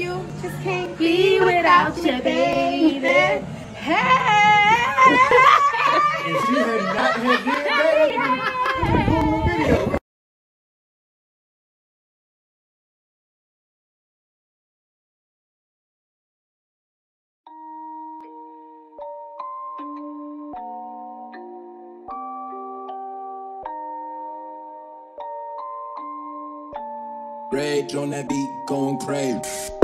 you just can't be without your baby. Hey! If she had not had this baby, video. Rage on that beat, going crazy.